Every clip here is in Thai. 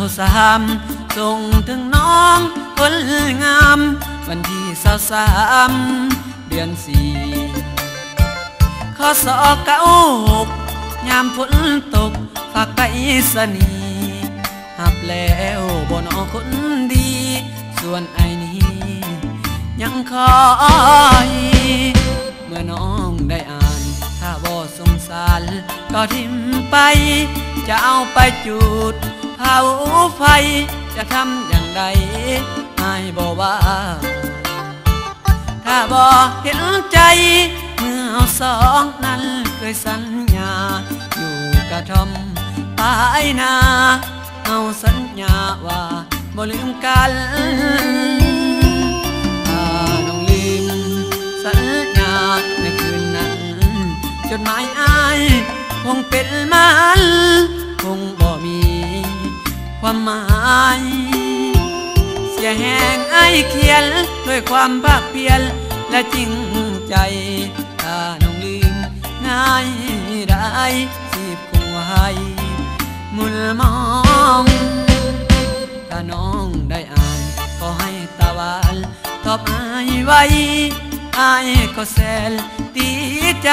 าวสามส่งถึงน้องคนงามวันที่23เดือน4ข้อสอบเก้าหกยามฝนตกฝากไปสนีหับแล้วบนอคนดีส่วนไอ้นี้ยังคอยเมื่อน้องได้อ่านถ้าบ่สงสารก็ทิ้มไปจะเอาไปจุดเผาไฟจะทำอย่างใดไอ้บ่ว่าถ้าบ่เห็นใจเมื่อสองนั้นเคยสัญญาอยู่กระท่อมปลายนาเอาสัญญาว่าบ่ลืมกันถ้าน้องลืมสัญญาในคืนนั้นจดหมายอ้ายคงเป็นมันคงบ่มีความหมายเสียแหงอ้ายเขียนด้วยความภาคเพียรและจริงใจถ้าน้องลืมง่ายได้สิบคงไว้มุนมองถ้าน้องได้อ่านก็ให้ตาหวานตอบอ้ายไว้อ้ายก็แสนดีใจ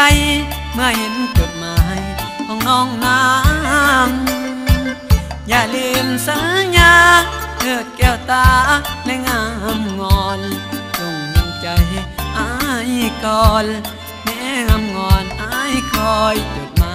เมื่อเห็นจดหมายของน้องนางอย่าลืมสัญญาเถิดแก้วตาและงามงอนจงยังใจอ้ายก่อนแม่งามงอนอ้ายคอยจดหมาย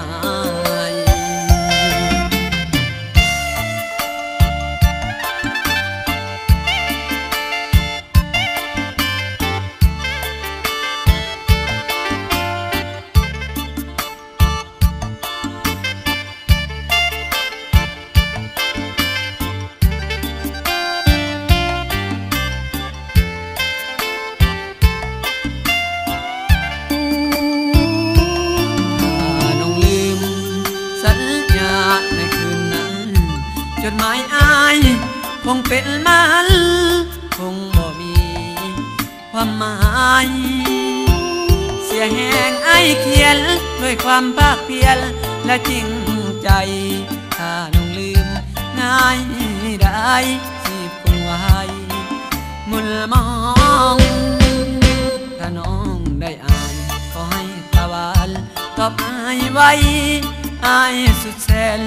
คงเป็นมันคงบ่มีความหมายเสียแหงไอ้เขียนด้วยความภาคเพียรและจริงใจถ้าน้องลืมง่ายได้สิบคงไว้มุนมองถ้าน้องได้อ่านก็ให้ตาหวานตอบอ้ายไว้อ้ายสุดแสน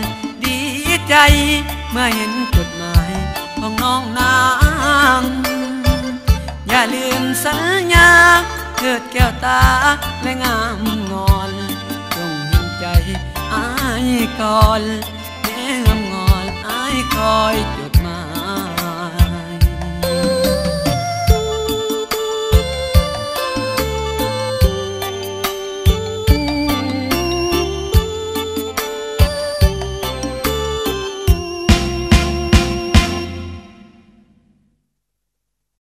ดีใจเมื่อเห็นจดหมายของน้องนางอย่าลืมสัญญาเถิดแก้วตาและงามงอนจงเห็นใจอ้ายก่อนแม่งามงอนอ้ายคอย